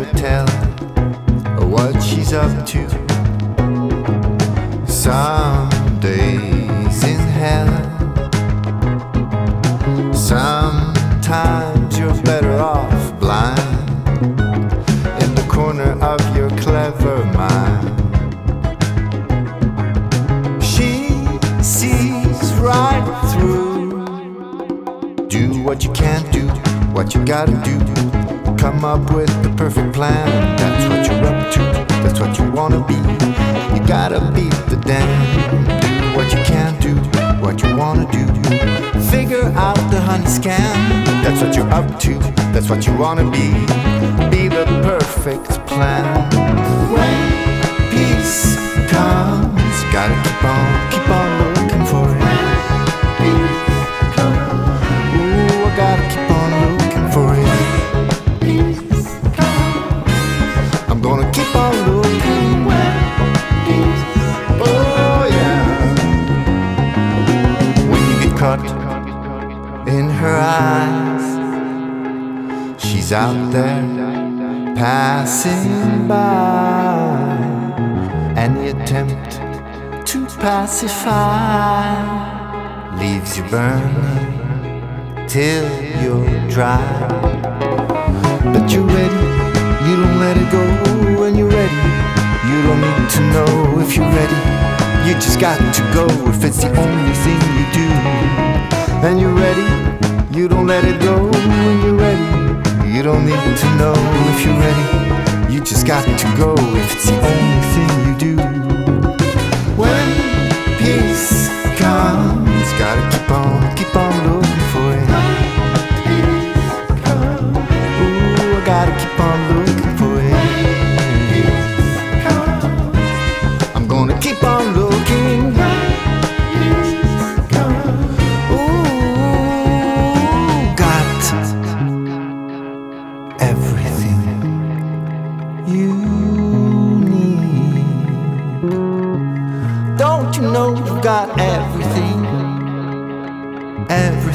never tell what she's up to. Some days in hell, sometimes you're better off blind in the corner of your clever mind. She sees right through. Do what you can't do, what you gotta do. Come up with the perfect plan. That's what you're up to. That's what you wanna be. You gotta beat the dam. Do what you can do, what you wanna do. Figure out the honey scam. That's what you're up to. That's what you wanna be. Be the perfect plan. When peace comes, gotta keep on looking for it. When peace comes, ooh, I gotta keep on looking for it. I'm gonna keep on looking when peace comes. Oh yeah. When you get caught in her eyes, she's out there passing by. Any attempt to pacify leaves you burning till you're dry. But you're ready, you don't let it go. When you're ready, you don't need to know if you're ready. You just got to go if it's the only thing you do. And you're ready, you don't let it go. When you're ready, you don't need to know if you're ready. You just got to go if it's the only thing you do. When peace comes, gotta keep on looking for it. Ooh, I gotta keep on looking. Keep on looking. Ooh, got everything you need. Don't you know you got everything? Everything.